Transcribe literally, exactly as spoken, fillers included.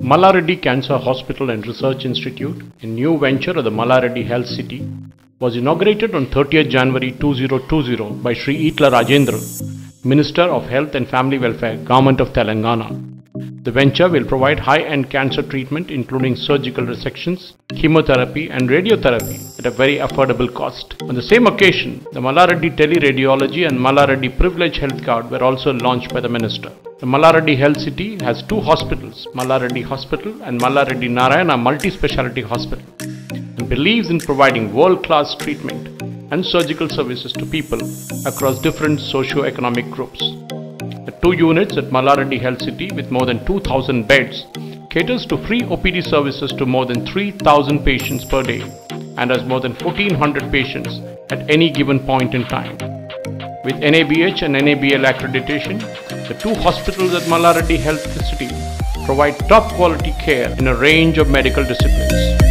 Malla Reddy Cancer Hospital and Research Institute, a new venture of the Malla Reddy Health City, was inaugurated on thirtieth January two thousand twenty by Shri Eetla Rajender, Minister of Health and Family Welfare, Government of Telangana. The venture will provide high-end cancer treatment including surgical resections, chemotherapy and radiotherapy at a very affordable cost. On the same occasion, the Malla Reddy Teleradiology and Malla Reddy Privilege Health Card were also launched by the Minister. The Malla Reddy Health City has two hospitals, Malla Reddy Hospital and Malla Reddy Narayana Multi Specialty Hospital, and believes in providing world-class treatment and surgical services to people across different socio-economic groups. The two units at Malla Reddy Health City with more than two thousand beds caters to free O P D services to more than three thousand patients per day and has more than fourteen hundred patients at any given point in time. With N A B H and N A B L accreditation, the two hospitals at Malla Reddy Health City provide top quality care in a range of medical disciplines.